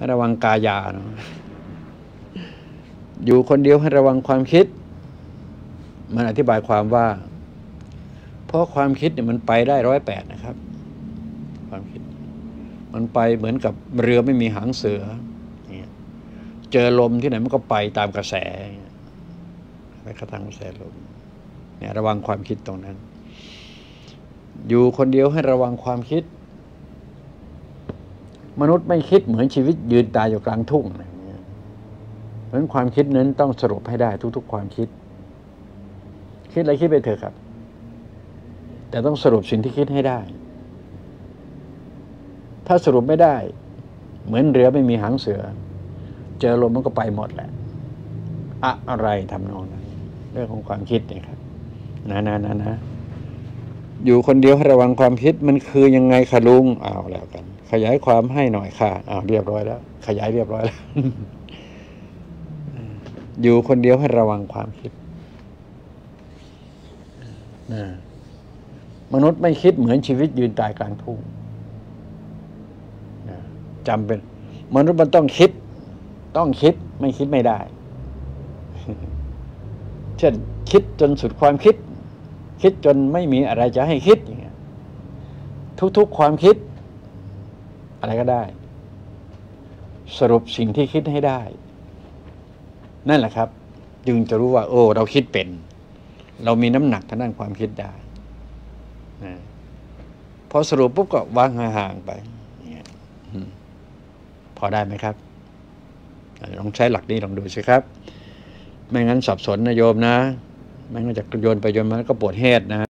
ให้ระวังกายาเนาะอยู่คนเดียวให้ระวังความคิดมันอธิบายความว่าเพราะความคิดเนี่ยมันไปได้108นะครับความคิดมันไปเหมือนกับเรือไม่มีหางเสือเจอลมที่ไหนมันก็ไปตามกระแสไปกระทั่งกระแสลมเนี่ยระวังความคิดตรงนั้นอยู่คนเดียวให้ระวังความคิดมนุษย์ไม่คิดเหมือนชีวิตยืนตายอยู่กลางทุ่งเพราะฉะนั้นความคิดนั้นต้องสรุปให้ได้ทุกๆความคิดคิดอะไรคิดไปเถอะครับแต่ต้องสรุปสิ่งที่คิดให้ได้ถ้าสรุปไม่ได้เหมือนเรือไม่มีหางเสือเจอลมมันก็ไปหมดแหละอะไรทำนองนั้นเรื่องของความคิดเนี่ยครับนะอยู่คนเดียวระวังความคิดมันคือยังไงคะลุงเอาแล้วกันขยายความให้หน่อยค่ะเอาเรียบร้อยแล้วขยายเรียบร้อยแล้ว อยู่คนเดียวให้ระวังความคิดนะมนุษย์ไม่คิดเหมือนชีวิตยืนตายกลางทุ่งจำเป็นมนุษย์มันต้องคิดไม่คิดไม่ได้เช่นคิดจนสุดความคิดจนไม่มีอะไรจะให้คิดอย่างเงี้ยทุกๆความคิดอะไรก็ได้สรุปสิ่งที่คิดให้ได้นั่นแหละครับจึงจะรู้ว่าโอ้เราคิดเป็นเรามีน้ำหนักทางด้านความคิดได้นะพอสรุปปุ๊บก็วางห่างๆไปพอได้ไหมครับลองใช้หลักนี้ลองดูสิครับไม่งั้นสับสนนะโยมนะไม่งั้นจะโยนไปโยนมาก็ปวดเหตุนะ